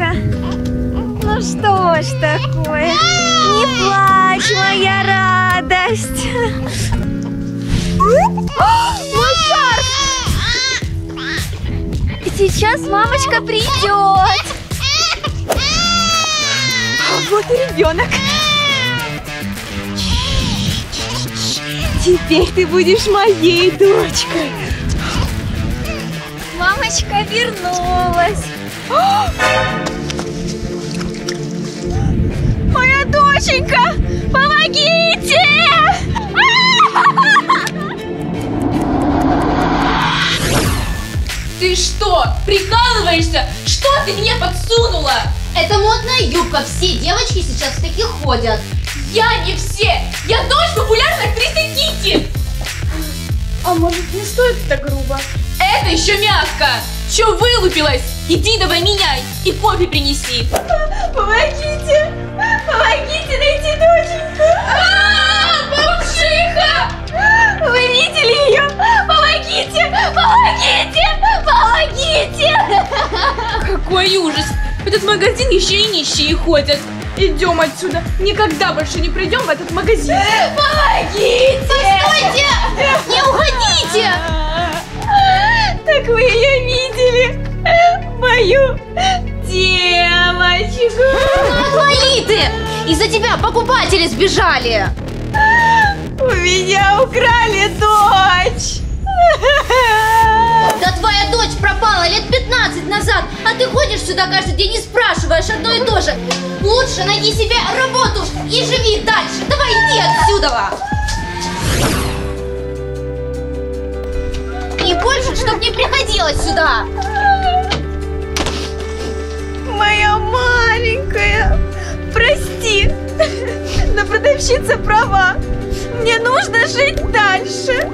Мишка. Ну что ж такое? Не плачь, моя радость. О, мой шарф! Сейчас мамочка придет. Вот и ребенок. Теперь ты будешь моей дочкой. Мамочка вернулась. Моя доченька, помогите! Ты что, прикалываешься? Что ты мне подсунула? Это модная юбка, все девочки сейчас в таких ходят. Я не все! Я дочь популярной актрисы Китти! А может, не стоит так грубо? Это еще мягко! Че вылупилась? Иди давай меняй и кофе принеси! Помогите! Помогите найти доченьку! Бомжиха! Вы видели ее? Помогите! Помогите! Помогите! Какой ужас! В этот магазин еще и нищие ходят! Идем отсюда! Никогда больше не придем в этот магазин! Помогите! Постойте! Не уходите! Так вы ее видели? Мою девочку! Отвали ты! Из-за тебя покупатели сбежали! У меня украли дочь! Да твоя дочь пропала лет 15 назад, а ты ходишь сюда каждый день и спрашиваешь одно и то же. Лучше найди себе работу и живи дальше. Давай иди отсюда. И больше, чтоб не приходилось сюда. Моя маленькая, прости, но продавщица права. Мне нужно жить дальше.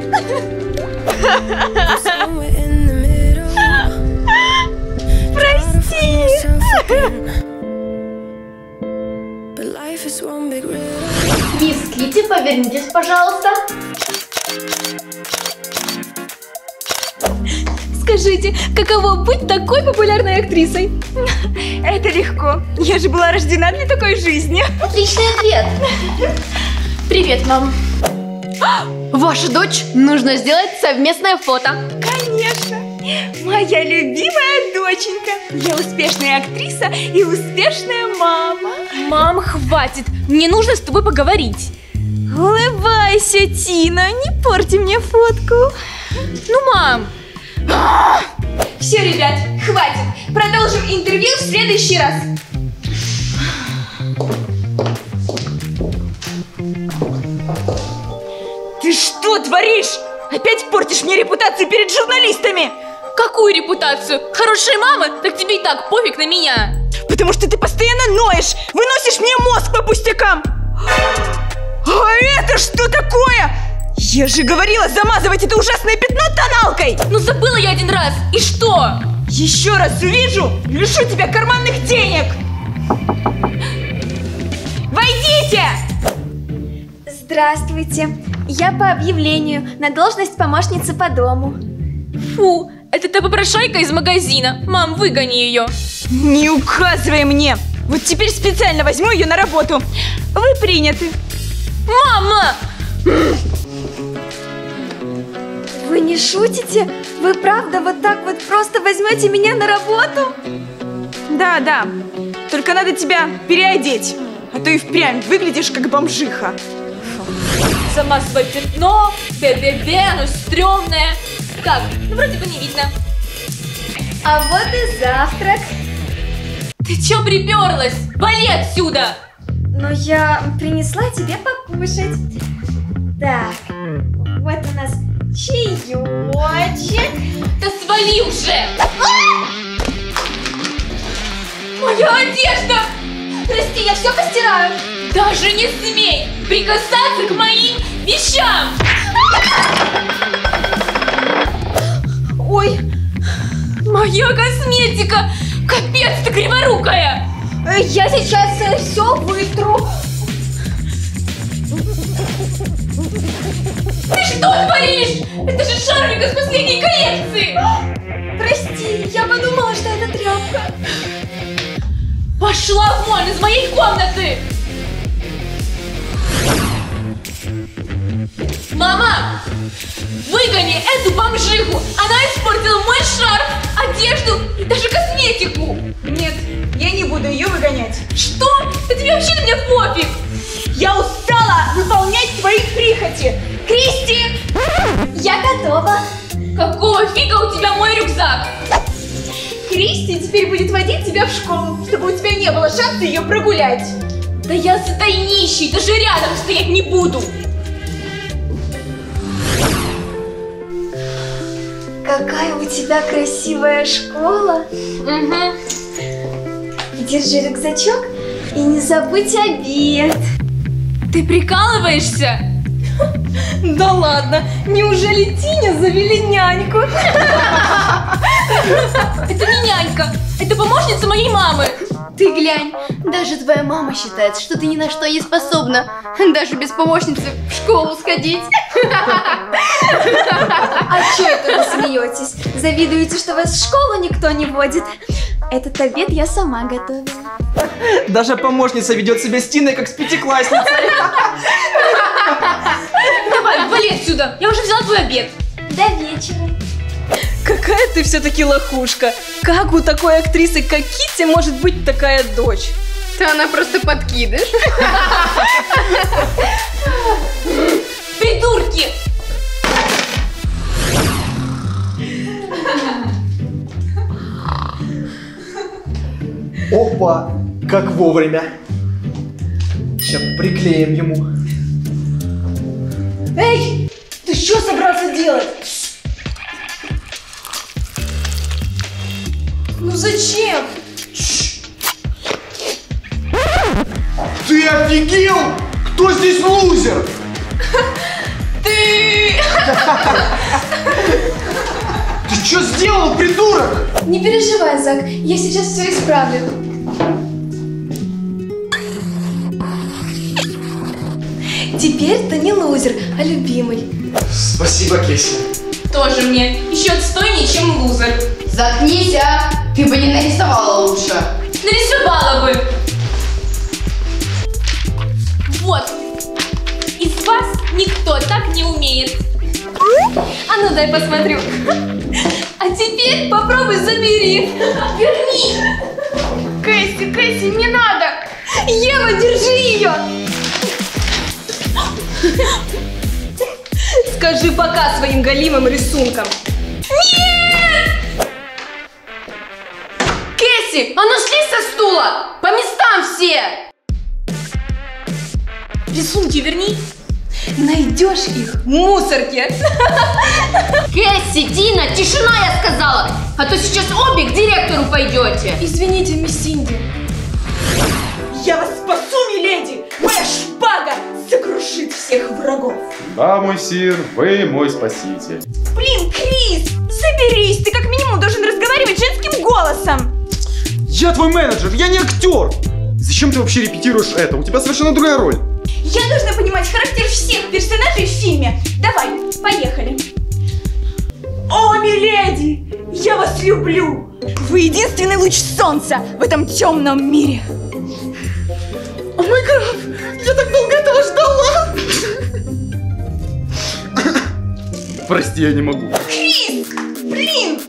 Прости. Мисс Китти, повернитесь, пожалуйста. Скажите, каково быть такой популярной актрисой? Это легко. Я же была рождена для такой жизни. Отличный ответ. Привет, мам. Ваша дочь, нужно сделать совместное фото. Конечно. Моя любимая доченька. Я успешная актриса и успешная мама. Мам, хватит. Мне нужно с тобой поговорить. Улыбайся, Тина. Не порти мне фотку. Ну, мам. Все, ребят, хватит. Продолжим интервью в следующий раз. Ты что творишь? Опять портишь мне репутацию перед журналистами! Какую репутацию? Хорошая мама? Так тебе и так пофиг на меня! Потому что ты постоянно ноешь! Выносишь мне мозг по пустякам! А это что такое? Я же говорила замазывать это ужасное пятно тоналкой! Ну забыла я один раз! И что? Еще раз увижу, лишу тебя карманных денег! Войдите! Здравствуйте! Я по объявлению на должность помощницы по дому. Фу, это та попрошайка из магазина. Мам, выгони ее. Не указывай мне. Вот теперь специально возьму ее на работу. Вы приняты. Мама! Вы не шутите? Вы правда вот так вот просто возьмете меня на работу? Да, да. Только надо тебя переодеть. А то и впрямь выглядишь как бомжиха. Сама свое пятно, бе-бе-бе, оно стрёмное. Так, ну вроде бы не видно. А вот и завтрак. Ты чё приперлась? Вали отсюда! Но я принесла тебе покушать. Так, вот у нас чаёчек. Да свали уже! Моя одежда! Прости, я все постираю. Даже не смей прикасаться к моим вещам! Ой, моя косметика! Капец ты криворукая! Я сейчас все вытру. Ты что творишь? Это же шарлик из последней коллекции! Прости, я подумала, что это тряпка. Пошла вон из моей комнаты! Мама! Выгони эту бомжиху! Она испортила мой шарф, одежду и даже косметику! Нет, я не буду ее выгонять. Что? Да тебе вообще на меня пофиг! Я устала выполнять твои прихоти! Кристи! Я готова! Какого фига у тебя мой рюкзак? Кристи теперь будет водить тебя в школу, чтобы у тебя не было шанса ее прогулять. Да я затайнищий, даже рядом стоять не буду. Какая у тебя красивая школа. Угу. Держи рюкзачок и не забудь обед. Ты прикалываешься? Да ладно, неужели Тине завели няньку? Это не нянька, это помощница моей мамы. Ты глянь, даже твоя мама считает, что ты ни на что не способна. Даже без помощницы в школу сходить. А чё это вы смеетесь? Завидуете, что вас в школу никто не водит? Этот обед я сама готовила. Даже помощница ведет себя с Тиной, как с пятиклассницей. Давай, вали отсюда, я уже взяла твой обед. До вечера. Какая ты все-таки лохушка. Как у такой актрисы, как Китти, может быть такая дочь? Да она просто подкидыш. Придурки! Опа, как вовремя. Сейчас приклеим ему. Эй, ты что собрался делать? Ну зачем? Ты офигел? Кто здесь лузер? Ты! Ты что сделал, придурок? Не переживай, Зак, я сейчас все исправлю. Теперь ты не лузер, а любимый. Спасибо, Кейси. Тоже мне. Еще отстойнее, чем лузер. Заткнись, а! Ты бы не нарисовала лучше. Нарисовала бы. Вот. Из вас никто так не умеет. А ну дай посмотрю. А теперь попробуй забери. Верни. Кэсси, Кэсси, не надо. Ева, держи ее. Скажи пока своим голимым рисункам. Нет! Кэсси, а ну слезь со стула! По местам все! Рисунки верни. Найдешь их в мусорке. Кэсси, Дина, тишина, я сказала. А то сейчас обе к директору пойдете. Извините, мисс Синди. Я вас спасу, миледи. Моя шпага сокрушит всех врагов. Да, мой сир, вы мой спаситель. Блин, Крис, соберись. Ты как минимум должен разговаривать женским голосом. Я твой менеджер, я не актер. Зачем ты вообще репетируешь это? У тебя совершенно другая роль. Я должна понимать характер всех персонажей в фильме. Давай, поехали. О, миледи, я вас люблю. Вы единственный луч солнца в этом темном мире. О мой граф, я так долго этого ждала. Прости, я не могу. Крис, блин,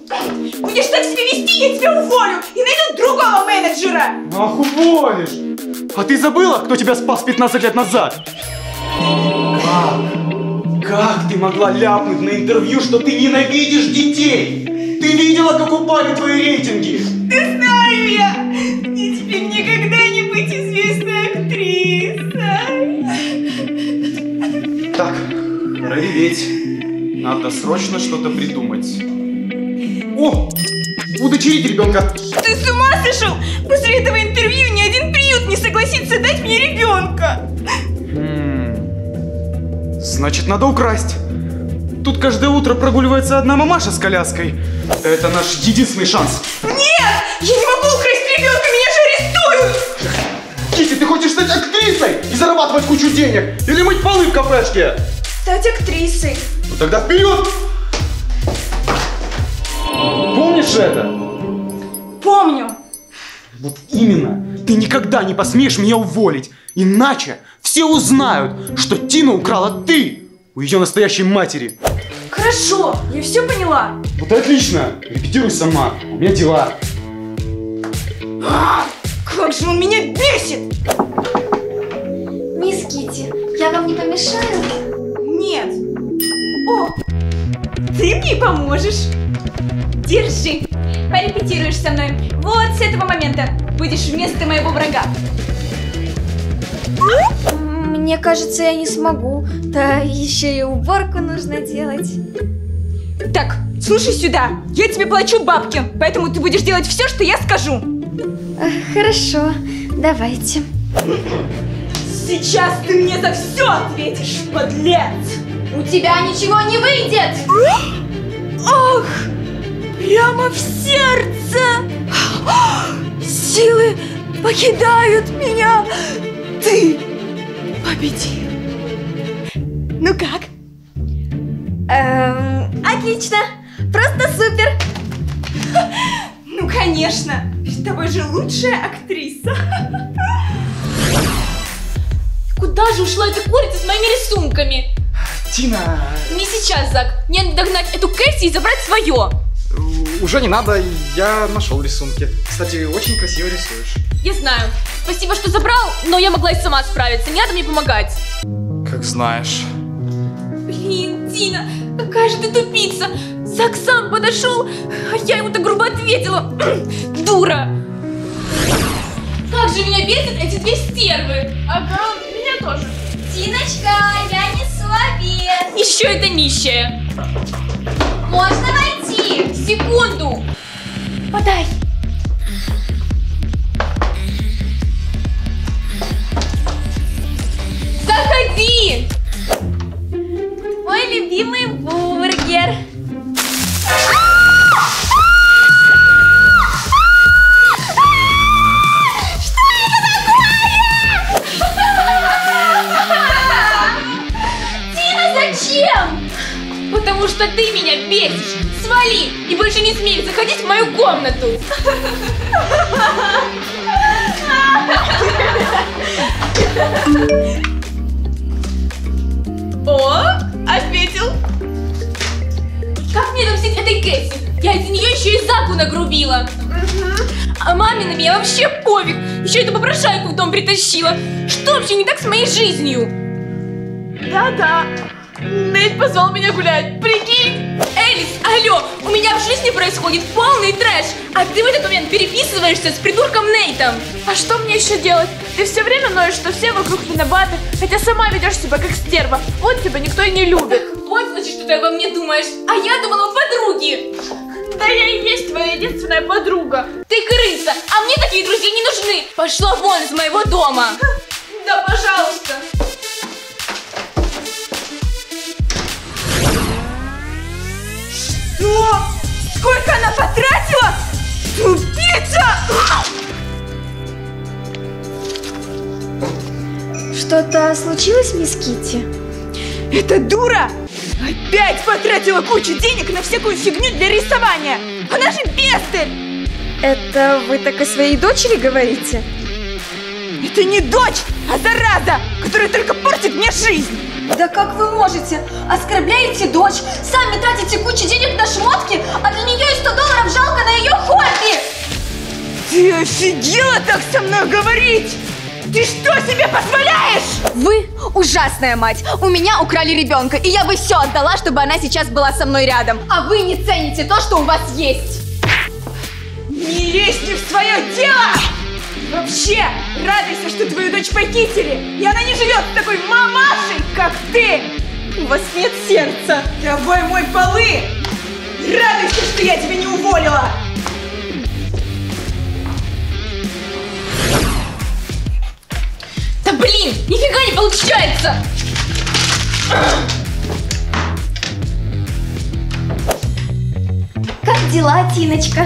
будешь так себя вести, я тебя уволю и найду другого менеджера. Ах, уволишь. А ты забыла, кто тебя спас 15 лет назад? Как ты могла ляпнуть на интервью, что ты ненавидишь детей? Ты видела, как упали твои рейтинги? Ты знаю я! Мне теперь никогда не быть известной актрисой! Так, реветь. Надо срочно что-то придумать. О! Удочерить ребенка! Ты с ума сошел? После этого интервью ни один приют не согласится дать мне ребенка! Значит, надо украсть. Тут каждое утро прогуливается одна мамаша с коляской. Это наш единственный шанс. Нет! Я не могу украсть ребенка, меня же арестуют! Китти, ты хочешь стать актрисой и зарабатывать кучу денег? Или мыть полы в кафешке? Стать актрисой. Ну тогда вперед! Помнишь это? Помню. Вот именно. Ты никогда не посмеешь меня уволить, иначе все узнают, что Тину украла ты у ее настоящей матери. Хорошо, я все поняла. Вот отлично, репетируй сама, у меня дела. Как же он меня бесит! Мисс Китти, я вам не помешаю? Нет. О, ты мне поможешь. Держи. Порепетируешь со мной. Вот с этого момента будешь вместо моего врага. Мне кажется, я не смогу. Да еще и уборку нужно делать. Так, слушай сюда. Я тебе плачу бабки, поэтому ты будешь делать все, что я скажу. Хорошо, давайте. Сейчас ты мне за все ответишь, подлец! У тебя ничего не выйдет! Ох! Прямо в сердце! Силы покидают меня! Ты победил! Ну как? Отлично! Просто супер! Ну конечно! С тобой же лучшая актриса! Куда же ушла эта курица с моими рисунками? Тина! Не сейчас, Зак! Мне надо догнать эту Кэсси и забрать свое! Уже не надо, я нашел рисунки. Кстати, очень красиво рисуешь. Я знаю. Спасибо, что забрал, но я могла и сама справиться. Не надо мне помогать. Как знаешь. Блин, Тина, какая же ты тупица. Зак сам подошел, а я ему так грубо ответила. Дура. Как же меня бесят эти две стервы. Ага, меня тоже. Тиночка, я не слабее. Еще это нищая. Можно войти? Секунду! Подай! Заходи! Мой любимый бургер! Что это такое? Тина, зачем? Потому что ты меня бесишь! Свали! И больше не смей заходить в мою комнату! О, ответил! Как мне отомстить этой Кэсси? Я из-за нее еще и Заку нагрубила! А маме на меня вообще пофиг! Еще эту попрошайку в дом притащила! Что вообще не так с моей жизнью? Да-да! Нейт позвал меня гулять, прикинь! Элис, алло, у меня в жизни происходит полный трэш, а ты в этот момент переписываешься с придурком Нейтом. А что мне еще делать? Ты все время ноешь, что все вокруг виноваты, хотя сама ведешь себя как стерва, вот тебя никто и не любит. Так вот значит, что ты обо мне думаешь, а я думала о подруге. Да я и есть твоя единственная подруга. Ты крыса, а мне такие друзья не нужны. Пошла вон из моего дома. Да пожалуйста. Что? Сколько она потратила? Тупица! Что-то случилось, мисс Китти? Эта дура опять потратила кучу денег на всякую фигню для рисования! Она же бестырь! Это вы так о своей дочери говорите? Это не дочь, а зараза, которая только портит мне жизнь! Да как вы можете? Оскорбляете дочь, сами тратите кучу денег на шмотки, а для нее и $100 жалко на ее хобби! Ты офигела так со мной говорить? Ты что себе позволяешь? Вы ужасная мать. У меня украли ребенка, и я бы все отдала, чтобы она сейчас была со мной рядом. А вы не цените то, что у вас есть. Не лезьте в свое дело! Вообще, радуйся, что твою дочь похитили, и она не живет с такой мамашей, как ты! У вас нет сердца! Давай мой полы! Радуйся, что я тебя не уволила! Да блин, нифига не получается! Как дела, Тиночка?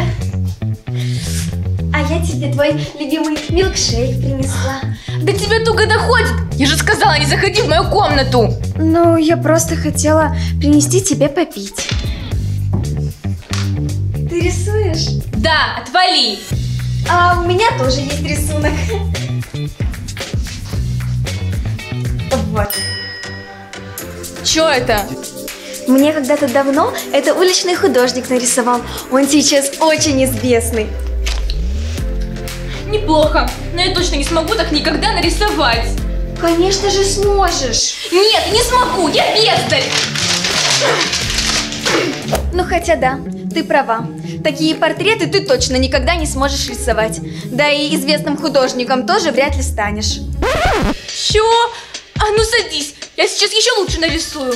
А я тебе твой любимый милкшейк принесла. Да тебе туго доходит! Я же сказала, не заходи в мою комнату! Ну, я просто хотела принести тебе попить. Ты рисуешь? Да, отвали! А у меня тоже есть рисунок. Вот. Чё это? Мне когда-то давно это уличный художник нарисовал. Он сейчас очень известный. Неплохо, но я точно не смогу так никогда нарисовать. Конечно же сможешь. Нет, не смогу, я бездарь. Ну хотя да, ты права. Такие портреты ты точно никогда не сможешь рисовать. Да и известным художником тоже вряд ли станешь. Чё? А ну садись, я сейчас еще лучше нарисую.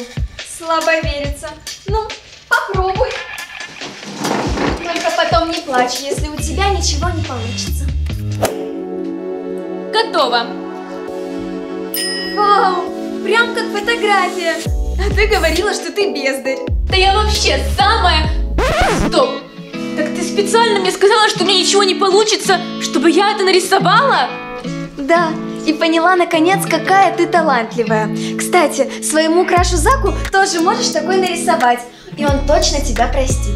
Слабо верится. Ну, попробуй. Только потом не плачь, если у тебя ничего не получится. Готово. Вау, прям как фотография. А ты говорила, что ты бездарь. Да я вообще самая... Стоп! Так ты специально мне сказала, что у меня ничего не получится, чтобы я это нарисовала? Да. И поняла, наконец, какая ты талантливая. Кстати, своему крашу Заку тоже можешь такой нарисовать. И он точно тебя простит.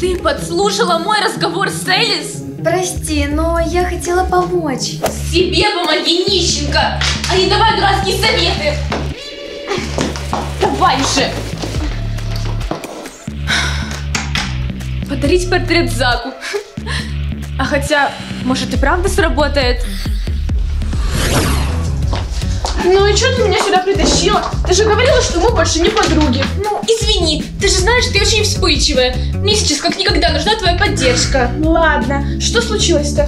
Ты подслушала мой разговор с Элис? Прости, но я хотела помочь. Себе помоги, нищенка! А не давай дурацкие советы! Давай же! Подарить портрет Заку. А хотя, может и правда сработает? Ну и что ты меня сюда притащила? Ты же говорила, что мы больше не подруги. Ну, извини, ты же знаешь, ты очень вспыльчивая. Мне сейчас как никогда нужна твоя поддержка. Ладно, что случилось-то?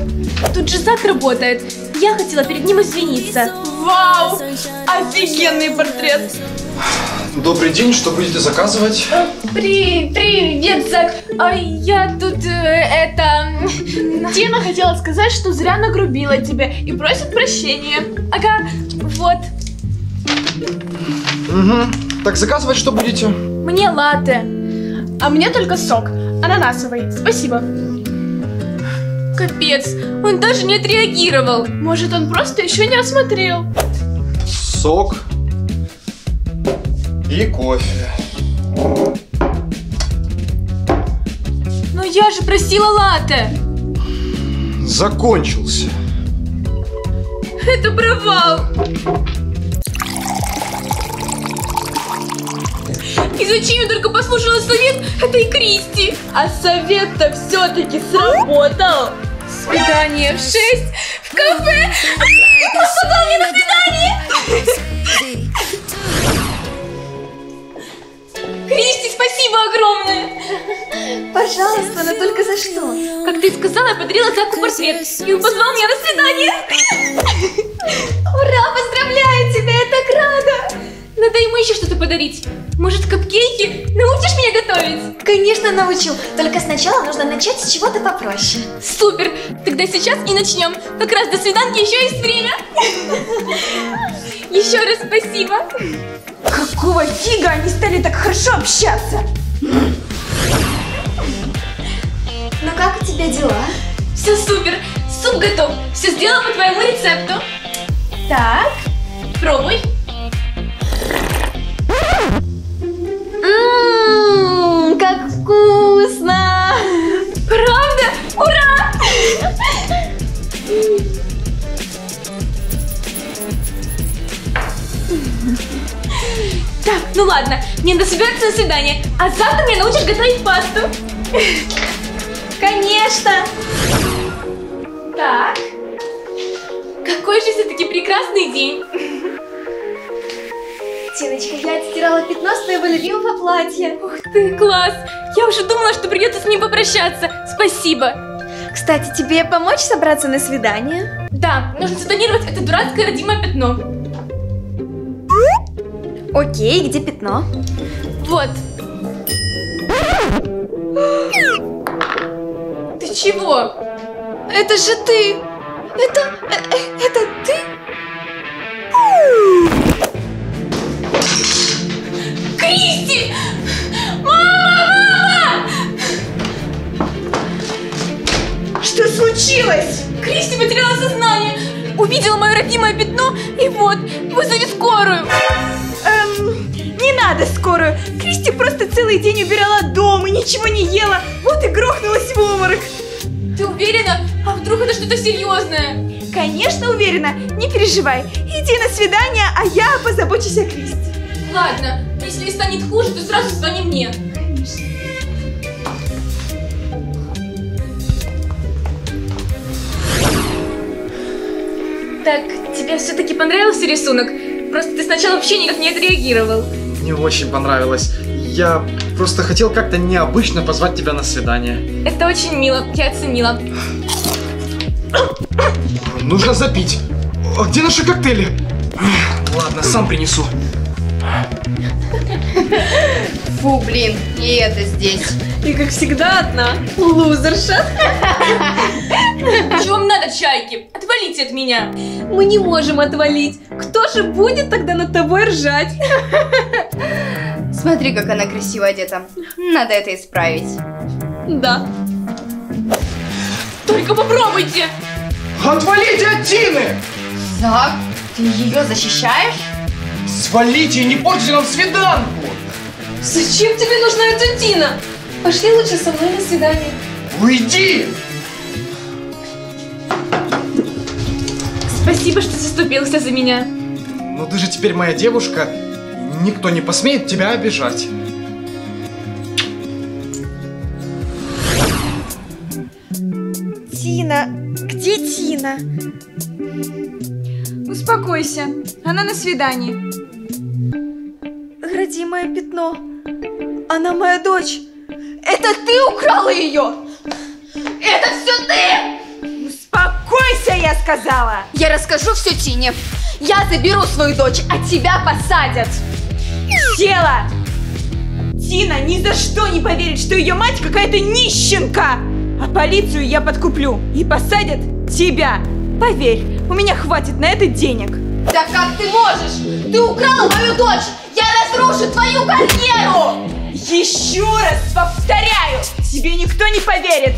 Тут же Зак работает. Я хотела перед ним извиниться. Вау, офигенный портрет. Добрый день, что будете заказывать? Привет, Зак. Я тут, Тина хотела сказать, что зря нагрубила тебя и просит прощения. Ага. Вот. Угу. Так заказывать что будете? Мне латте. А мне только сок. Ананасовый. Спасибо. Капец. Он даже не отреагировал. Может, он просто еще не осмотрел. Сок. И кофе. Но я же просила латте. Закончился. Это провал! И зачем я только послушала совет этой Кристи? А совет-то все-таки сработал! Свидание в 6 в кафе! Он попал мне на свидание! Кристи, спасибо огромное! Пожалуйста, но только за что? Как ты сказала, я подарила Заку портрет, и он позвал меня на свидание! Ура, поздравляю тебя, я так рада! Надо ему еще что-то подарить. Может, капкейки? Научишь меня готовить? Конечно, научу. Только сначала нужно начать с чего-то попроще. Супер! Тогда сейчас и начнем. Как раз до свиданки еще есть время. Еще раз спасибо. Какого фига они стали так хорошо общаться? Ну как у тебя дела? Все супер. Суп готов. Все сделала по твоему рецепту. Так, пробуй. Ммм, как вкусно! Правда? Ура! Так, ну ладно, мне надо собираться на свидание, а завтра меня научишь готовить пасту. Конечно! Так, какой же все-таки прекрасный день. Тиночка, я отстирала пятно с твоего любимого платья. Ух ты, класс! Я уже думала, что придется с ним попрощаться. Спасибо. Кстати, тебе помочь собраться на свидание? Да, нужно затонировать это дурацкое родимое пятно. Окей, где пятно? Вот. Ты чего? Это же ты! Это ты? Кристи! Мама! Что случилось? Кристи потеряла сознание. Увидела мое родимое пятно и вот, вызови скорую. Не надо скорую. Кристи просто целый день убирала дом и ничего не ела. Вот и грохнулась в обморок. Ты уверена? А Вдруг это что-то серьезное? Конечно, уверена. Не переживай. Иди на свидание, а я позабочусь о Кристи. Ладно. Если станет хуже, то сразу звони мне. Конечно. Так, тебе все-таки понравился рисунок? Просто ты сначала вообще никак не отреагировал. Мне очень понравилось. Я просто хотел как-то необычно позвать тебя на свидание. Это очень мило, я оценила. Нужно запить. А где наши коктейли? Ладно, сам принесу. Фу, блин, и это здесь. И как всегда одна, лузерша. Чего вам надо, чайки? Отвалите от меня. Мы не можем отвалить. Кто же будет тогда над тобой ржать? Смотри, как она красиво одета. Надо это исправить. Да. Только попробуйте. Отвалите от Тины! Зак, ты ее защищаешь? Свалите и не портите нам свиданку! Зачем тебе нужна эта Тина? Пошли лучше со мной на свидание. Уйди! Спасибо, что заступился за меня. Но ты же теперь моя девушка. Никто не посмеет тебя обижать. Тина, где Тина? Успокойся, она на свидании. Родимое пятно, она моя дочь. Это ты украла ее? Это все ты! Успокойся, я сказала. Я расскажу все Тине. Я заберу свою дочь, а тебя посадят. Села! Тина ни за что не поверит, что ее мать какая-то нищенка. А полицию я подкуплю и посадят тебя. Поверь, у меня хватит на это денег. Да как ты можешь? Ты украла мою дочь! Я разрушу твою карьеру! Еще раз повторяю, тебе никто не поверит.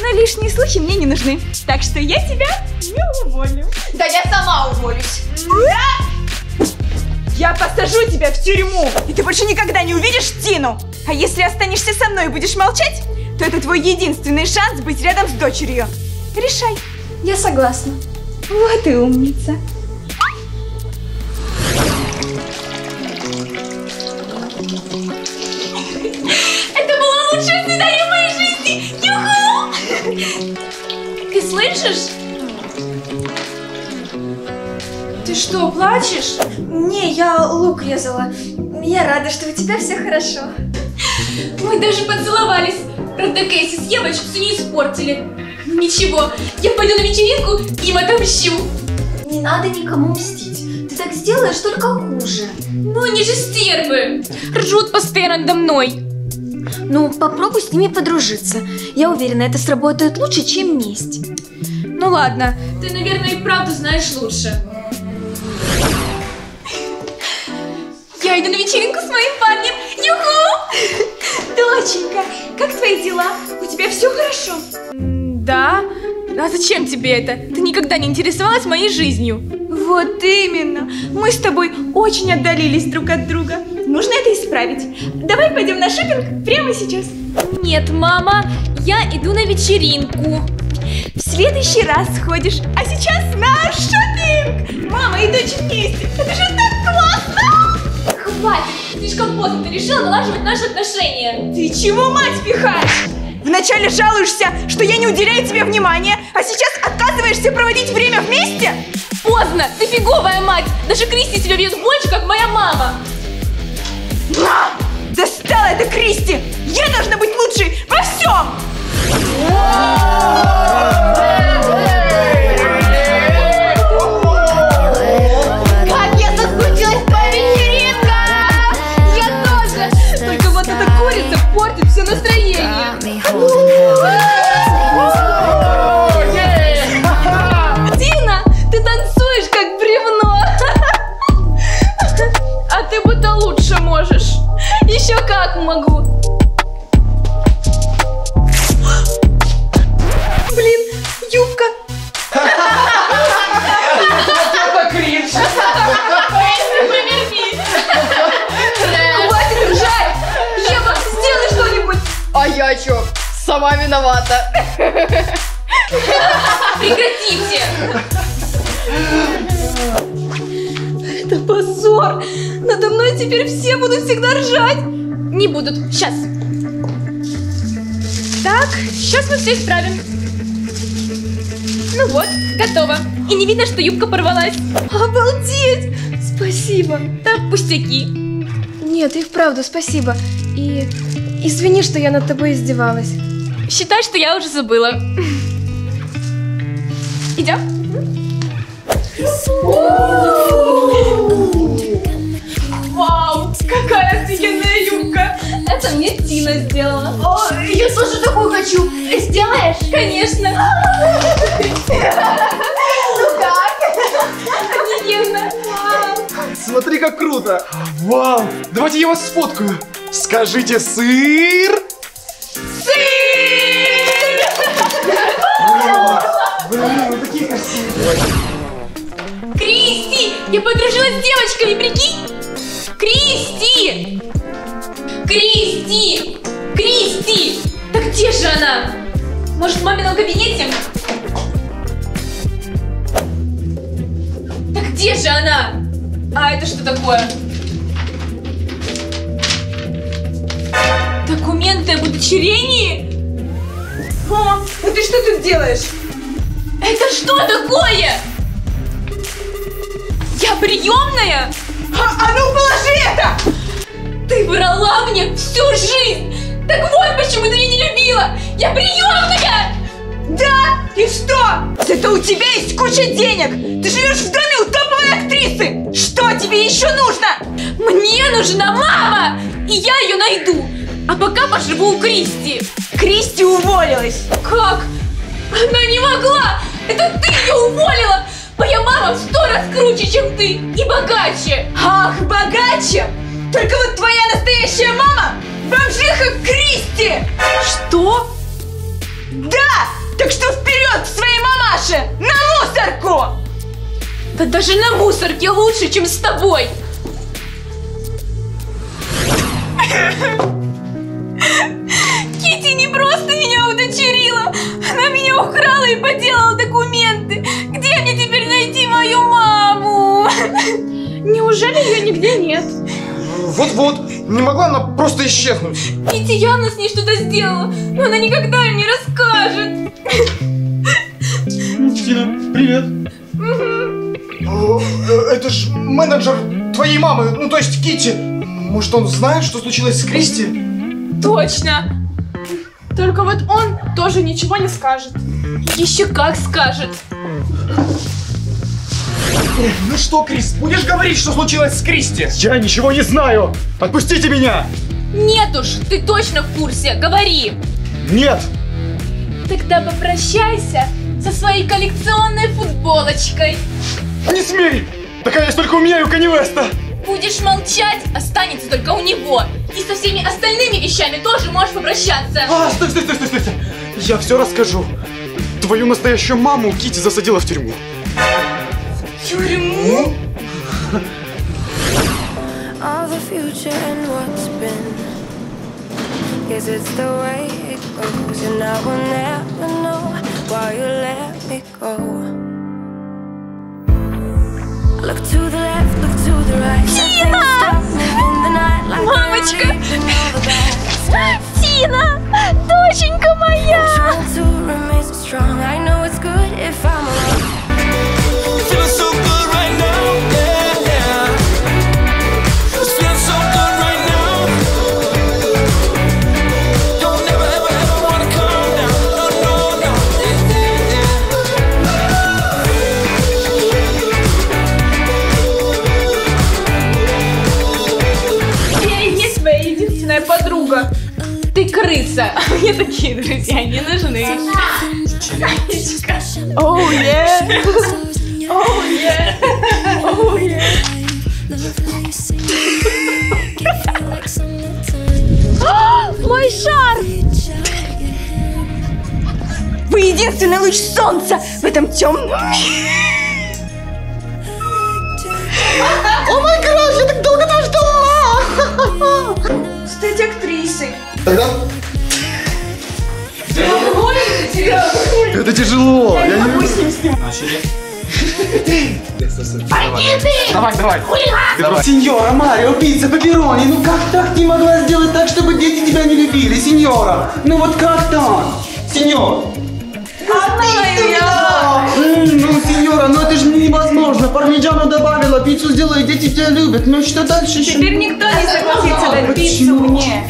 Но лишние слухи мне не нужны. Так что я тебя не уволю. Да я сама уволюсь. Да? Я посажу тебя в тюрьму, и ты больше никогда не увидишь Тину. А если останешься со мной и будешь молчать, то это твой единственный шанс быть рядом с дочерью. Решай. Я согласна. Вот и умница. Это было лучшее свидание в моей жизни! Юху! Ты слышишь? Ты что, плачешь? Не, я лук резала. Я рада, что у тебя все хорошо. Мы даже поцеловались. Правда, Кэсси с Евочкой все не испортили. Ничего, я пойду на вечеринку и им отомщу. Не надо никому мстить. Ты так сделаешь только хуже. Ну, они же стервы. Ржут постоянно надо мной. Ну, попробуй с ними подружиться. Я уверена, это сработает лучше, чем месть. Ну ладно, ты, наверное, и правду знаешь лучше. Я иду на вечеринку с моим парнем. Юху! Доченька, как твои дела? У тебя все хорошо? Да? А зачем тебе это? Ты никогда не интересовалась моей жизнью. Вот именно. Мы с тобой очень отдалились друг от друга. Нужно это исправить. Давай пойдем на шопинг прямо сейчас. Нет, мама, я иду на вечеринку. В следующий раз сходишь, а сейчас на шопинг. Мама и дочь вместе. Это же так классно! Хватит, слишком поздно ты решила налаживать наши отношения. Ты чего мать пихаешь? Вначале жалуешься, что я не уделяю тебе внимания, а сейчас отказываешься проводить время вместе? Поздно! Ты фиговая мать! Даже Кристи тебя бьет больше, как моя мама! На! Достала это Кристи! Я должна быть лучшей во всем! Как я соскучилась по вечеринкам! Я тоже! Только вот эта курица портит все настроение! Дина, ты танцуешь как бревно. А ты будто лучше можешь. Еще как могу. Блин, юбка. Это кринж. Хватит ржать. Ева, сделай что-нибудь. А я чё? Сама виновата. Прекратите! Это позор! Надо мной теперь все будут всегда ржать! Не будут. Сейчас. Так, сейчас мы все исправим. Ну вот, готово. И не видно, что юбка порвалась. Обалдеть! Спасибо. Так, пустяки. Нет, и вправду спасибо. И извини, что я над тобой издевалась. Считай, что я уже забыла. Идем? Вау, какая офигенная юбка! Это мне Тина сделала. О, я тоже такую хочу. Сделаешь? Конечно. Ну как? Офигенно. Смотри, как круто. Вау, давайте я вас сфоткаю. Скажите сыр. Блин, вы такие красивые. Кристи! Я подружилась с девочками, прикинь! Кристи! Кристи! Кристи! Да где же она? Может, в мамином кабинете? Да где же она? А это что такое? Документы об удочерении? О, ну ты что тут делаешь? Это что такое? Я приемная? А ну положи это! Ты врала мне всю жизнь! Так вот почему ты меня не любила! Я приемная! Да? И что? Это у тебя есть куча денег! Ты живешь в стране у топовой актрисы! Что тебе еще нужно? Мне нужна мама! И я ее найду! А пока поживу у Кристи! Кристи уволилась! Как? Она не могла! Это ты ее уволила! Моя мама в 100 раз круче, чем ты! И богаче! Ах, богаче! Только вот твоя настоящая мама бомжиха Кристи! Что? Да! Так что вперед к своей мамаше! На мусорку! Да даже на мусорке лучше, чем с тобой! Китти не просто меня удочерила! Она меня украла и поделала документы! Где мне теперь найти мою маму? Неужели ее нигде нет? Вот-вот, не могла она просто исчезнуть. Китти явно с ней что-то сделала, но она никогда не расскажет. Тина, привет. Угу. Это ж менеджер твоей мамы, ну то есть Китти. Может, он знает, что случилось с Кристи? Точно. Только вот он тоже ничего не скажет. Еще как скажет. Ну что, Крис, будешь говорить, что случилось с Кристи? Я ничего не знаю. Отпустите меня. Нет уж, ты точно в курсе. Говори. Нет. Тогда попрощайся со своей коллекционной футболочкой. Не смей. Такая есть только у меня и у Кани Веста. Будешь молчать, останется только у него. И со всеми остальными вещами тоже можешь попрощаться. А, стой, стой, стой, стой, стой. Я все расскажу. Твою настоящую маму Китти засадила в тюрьму. В тюрьму? Тина! Мамочка! Тина! Доченька моя! Подруга, ты крыса. Мне такие друзья не нужны. Оу, е! Оу, е! Оу, е! Мой шарф! Вы единственный луч солнца в этом темном мире. О май гад, я так долго тебя ждала! Стать актрисой. Тогда... Это тяжело. Я не могу с ним снимать. Давай, давай. Сеньора Марио, пицца пепперони. Ну как так не могла сделать так, чтобы дети тебя не любили, сеньора? Ну вот как так? Сеньор. Ну, сеньора, ну это же невозможно. Пармиджану добавила, пиццу сделала, и дети тебя любят. Ну что дальше? Теперь никто не согласится дать пиццу мне.